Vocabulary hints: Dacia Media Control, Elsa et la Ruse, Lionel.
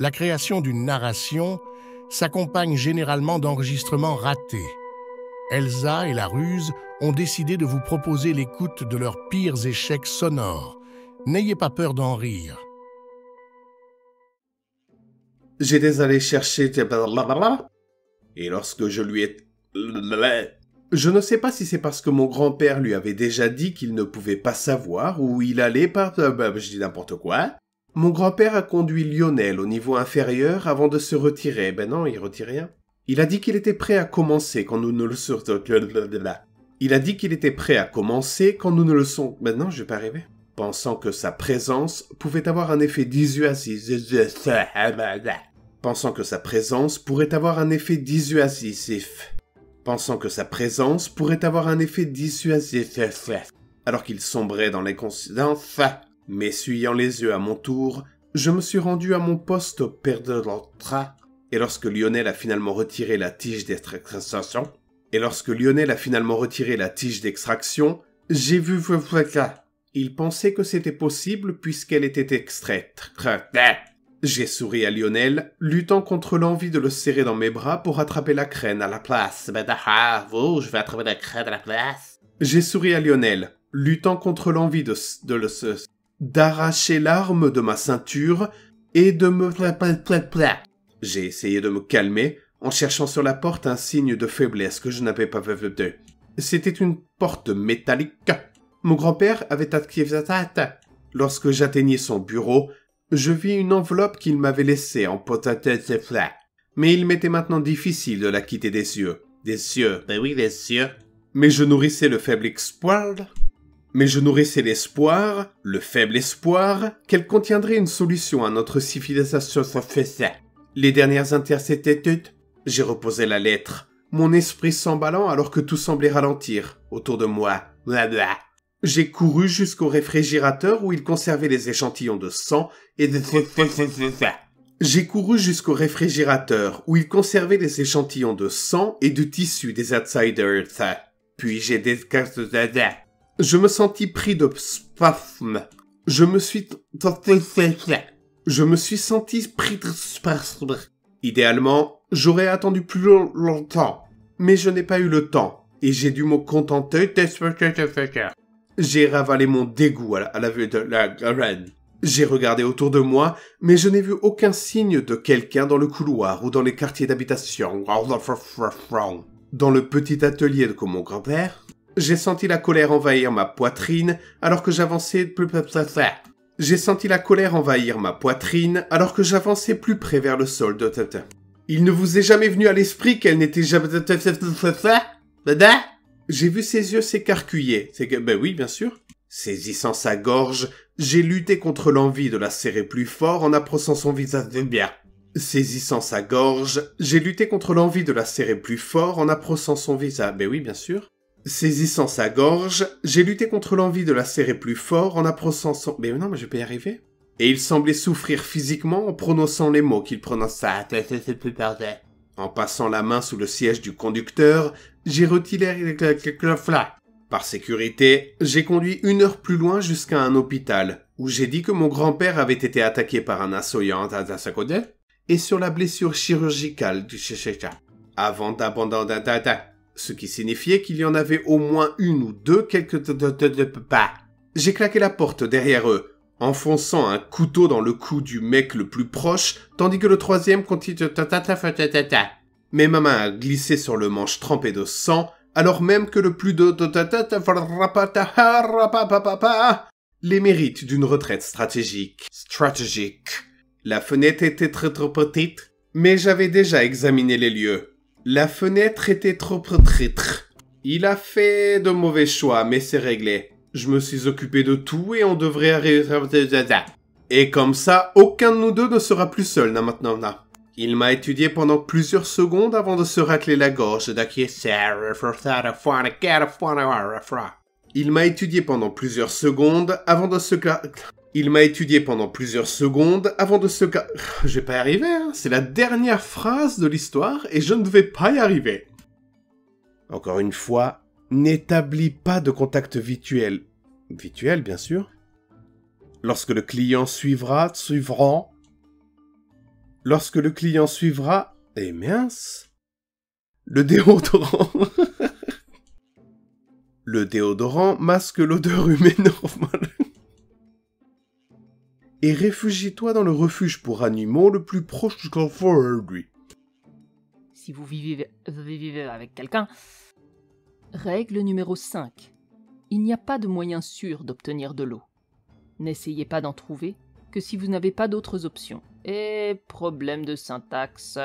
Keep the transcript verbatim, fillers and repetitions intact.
La création d'une narration s'accompagne généralement d'enregistrements ratés. Elsa et la Ruse ont décidé de vous proposer l'écoute de leurs pires échecs sonores. N'ayez pas peur d'en rire. J'étais allé chercher... Et lorsque je lui ai... Je ne sais pas si c'est parce que mon grand-père lui avait déjà dit qu'il ne pouvait pas savoir où il allait par... Je dis n'importe quoi. Mon grand-père a conduit Lionel au niveau inférieur avant de se retirer. Ben non, il ne retire rien. Il a dit qu'il était prêt à commencer quand nous ne le sommes... Il a dit qu'il était prêt à commencer quand nous ne le sommes... Ben non, je vais pas rêver. Pensant que sa présence pouvait avoir un effet dissuasif... Pensant que sa présence pourrait avoir un effet dissuasif... Pensant que sa présence pourrait avoir un effet dissuasif... Alors qu'il sombrait dans l'inconscience... M'essuyant les yeux à mon tour, je me suis rendu à mon poste perdant l'entra... Et lorsque Lionel a finalement retiré la tige d'extraction, et lorsque Lionel a finalement retiré la tige d'extraction, j'ai vu Vvvvka. Il pensait que c'était possible puisqu'elle était extraite. J'ai souri à Lionel, luttant contre l'envie de le serrer dans mes bras pour attraper la crène à la place. Vous, je vais attraper la crène à la place. J'ai souri à Lionel, luttant contre l'envie de, de le d'arracher l'arme de ma ceinture et de me... J'ai essayé de me calmer en cherchant sur la porte un signe de faiblesse que je n'avais pas vu de. C'était une porte métallique. Mon grand-père avait activé sa tête. Lorsque j'atteignais son bureau, je vis une enveloppe qu'il m'avait laissée en potatesse et fleurs. Mais il m'était maintenant difficile de la quitter des yeux. Des yeux, ben oui, des yeux. Mais je nourrissais le faible espoir. Mais je nourrissais l'espoir, le faible espoir, qu'elle contiendrait une solution à notre civilisation sociale. Les dernières interceptitudes, j'ai reposé la lettre, mon esprit s'emballant alors que tout semblait ralentir autour de moi. Blabla. J'ai couru jusqu'au réfrigérateur où il conservait les échantillons de sang et de... J'ai couru jusqu'au réfrigérateur où il conservait les échantillons de sang et du tissu des outsiders. Puis j'ai décarte. Je me sentis pris de spasme. Je me suis... Je me suis senti pris de spasme. Idéalement, j'aurais attendu plus longtemps, mais je n'ai pas eu le temps, et j'ai dû me contenter de... J'ai ravalé mon dégoût à la vue de la reine. J'ai regardé autour de moi, mais je n'ai vu aucun signe de quelqu'un dans le couloir ou dans les quartiers d'habitation. Dans le petit atelier de mon grand-père, j'ai senti la colère envahir ma poitrine alors que j'avançais plus... J'ai senti la colère envahir ma poitrine alors que j'avançais plus près vers le sol de Tata. Il ne vous est jamais venu à l'esprit qu'elle n'était jamais... J'ai vu ses yeux s'écarquiller. C'est que, ben oui, bien sûr. Saisissant sa gorge, j'ai lutté contre l'envie de la serrer plus fort en approchant son visage de bien. Saisissant sa gorge, j'ai lutté contre l'envie de la serrer plus fort en approchant son visage. Ben oui, bien sûr. Saisissant sa gorge, j'ai lutté contre l'envie de la serrer plus fort en approchant son... Mais non, mais je vais y arriver. Et il semblait souffrir physiquement en prononçant les mots qu'il prononça. En passant la main sous le siège du conducteur, j'ai retiré le flac. Par sécurité, j'ai conduit une heure plus loin jusqu'à un hôpital, où j'ai dit que mon grand-père avait été attaqué par un assaillant à Sakode et sur la blessure chirurgicale du Chechecha. Avant d'abandonner... Ce qui signifiait qu'il y en avait au moins une ou deux quelques... J'ai claqué la porte derrière eux, enfonçant un couteau dans le cou du mec le plus proche, tandis que le troisième continue... Mais ma main a glissé sur le manche trempé de sang, alors même que le plus de... Les mérites d'une retraite stratégique. Stratégique. La fenêtre était très trop petite, mais j'avais déjà examiné les lieux. La fenêtre était trop traître. Il a fait de mauvais choix, mais c'est réglé. Je me suis occupé de tout et on devrait arrêter... Et comme ça, aucun de nous deux ne sera plus seul, na maintenant, na. Il m'a étudié pendant plusieurs secondes avant de se racler la gorge. Il m'a étudié pendant plusieurs secondes avant de se... Il m'a étudié pendant plusieurs secondes avant de se... Je vais pas y arriver, hein. C'est la dernière phrase de l'histoire et je ne vais pas y arriver. Encore une fois, n'établis pas de contact virtuel. Virtuel, bien sûr. Lorsque le client suivra, suivront... Lorsque le client suivra... Eh mince... Le déodorant... Le déodorant masque l'odeur humaine normale. Et réfugie-toi dans le refuge pour animaux le plus proche du confort lui. Si vous vivez, vous vivez avec quelqu'un... Règle numéro cinq. Il n'y a pas de moyen sûr d'obtenir de l'eau. N'essayez pas d'en trouver que si vous n'avez pas d'autres options. Et problème de syntaxe...